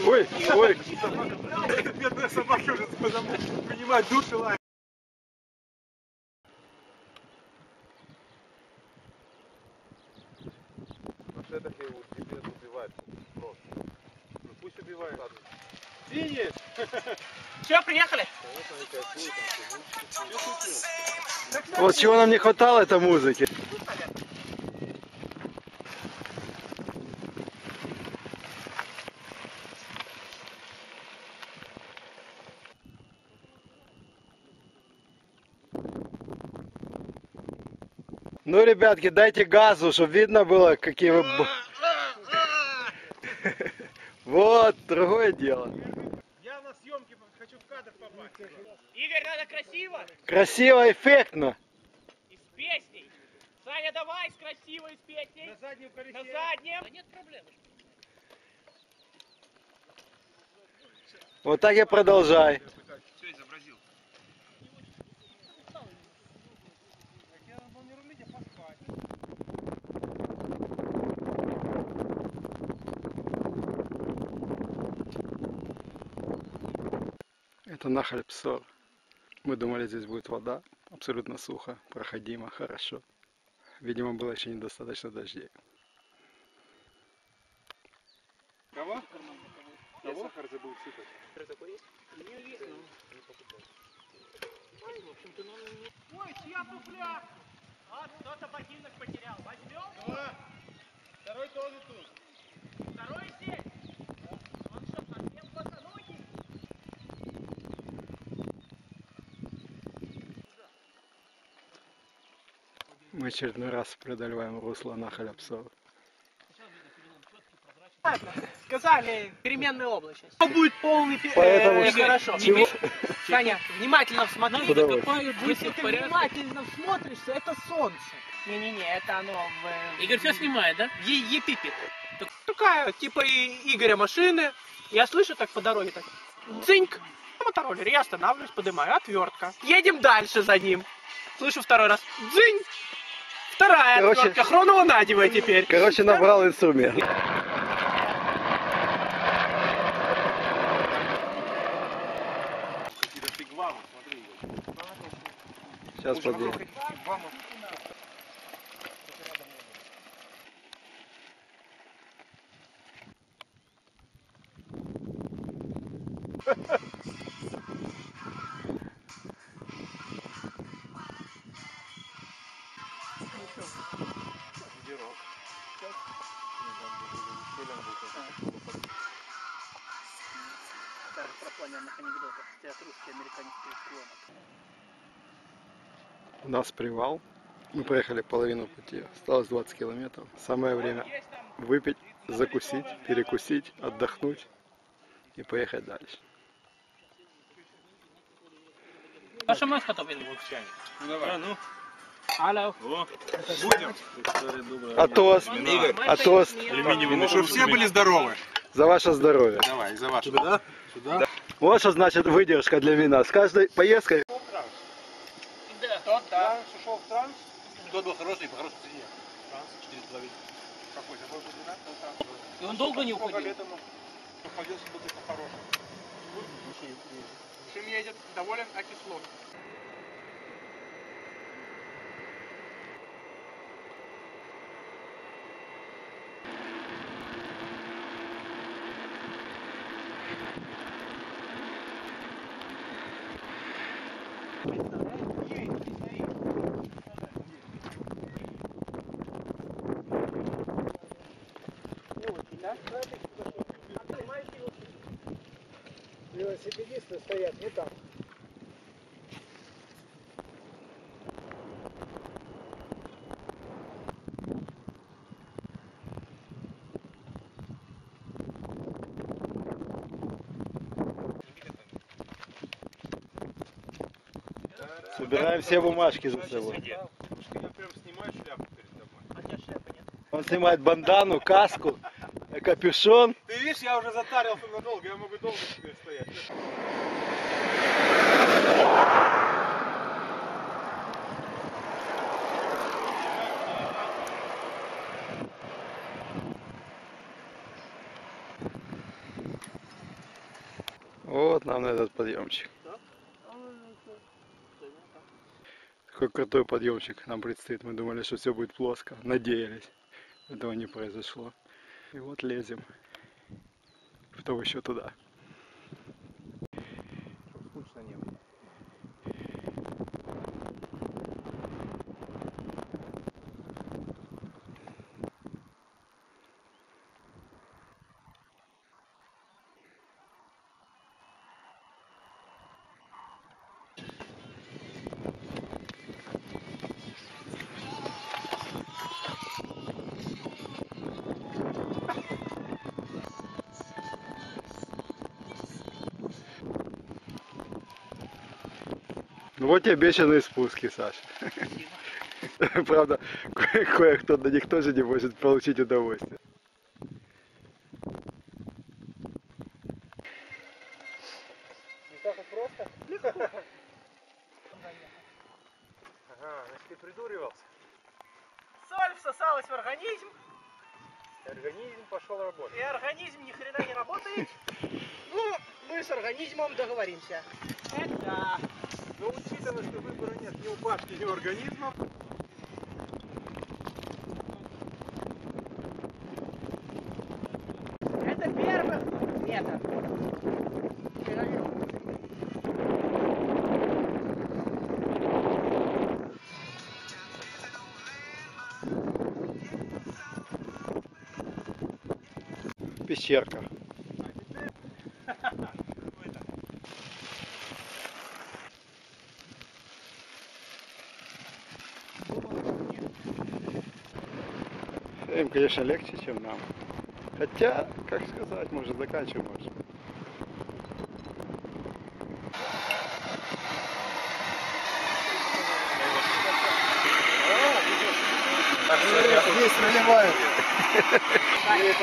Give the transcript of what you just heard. Ой! Бедные собаки уже принимают душ и лают. Вот это его тебе убивает просто. Ну пусть убивает. Денис! Все, приехали! Вот чего нам не хватало, это музыки. Ну, ребятки, дайте газу, чтобы видно было, какие вы... Вот, другое дело. Я на съемке хочу в кадр попасть. Игорь, надо красиво. Красиво, эффектно. И с песней. Саня, давай, с красивой, с песней. На заднем. Да нет проблем. Вот так и продолжай. Все, изобразил. Это Нахаль Бсор. Мы думали, здесь будет вода. Абсолютно сухо, проходимо, хорошо. Видимо, было еще недостаточно дождей. Кого? Сахар забыл сыпать. Ой, чья туфля? А, кто-то ботинок потерял. Возьмем? Второй тоже тут. Второй здесь. Мы очередной раз преодолеваем русло Нахаля Бсор. Сказали, переменная облачность. Будет полный хорошо. Чего? Саня, внимательно всмотрись. Если ты внимательно всмотришься, это солнце. Не-не-не, это оно в... Игорь все снимает, да? Епипит. Такая, типа Игоря машины. Я слышу так по дороге, так дзиньк. Мотороллер, я останавливаюсь, поднимаю, отвертка. Едем дальше за ним. Слышу второй раз дзинь. Вторая отвертка, хроново надевай теперь. Короче, набрал инструмент. Сейчас подъедем. Старых проклоненных анекдотов, хотя русские американские склонок. У нас привал. Мы проехали половину пути. Осталось 20 километров. Самое время выпить, закусить, перекусить, отдохнуть и поехать дальше. Паша, мы схотовим в чайник. Ну давай. Алло. Будем. А тост. Чтобы все были здоровы. За ваше здоровье. Давай, за ваше. Сюда. Вот что значит выдержка для вина. С каждой поездкой. Тот ушел в транс. Тот был хороший, по хорошей цене. Транс 4,5. Какой был вина? И он долго не уходил. Поэтому уходил с бутылкой хорошей. Шим едет, доволен, окислок. Велосипедисты стоят не там. Собираем все бумажки за собой. Он снимает бандану, каску, капюшон. Ты видишь, я уже затарился надолго, я могу долго теперь стоять. Вот нам на этот подъемчик. Какой крутой подъемчик нам предстоит. Мы думали, что все будет плоско. Надеялись. Этого не произошло. И вот лезем. Потом еще туда. Скучно не было. Вот и обещанные спуски, Саш. Правда, кое-кто до них тоже не может получить удовольствие. Не так просто? Легко. Ага, значит, ты придуривался. Соль всосалась в организм. Организм пошел работать. И организм ни хрена не работает. Ну, мы с организмом договоримся. Это... Но учитывая, что выбора нет ни у башки, ни у организма. Это первых метр. Пещерка. Им, конечно, легче, чем нам. Хотя, как сказать, мы уже заканчиваем. Здесь наливают.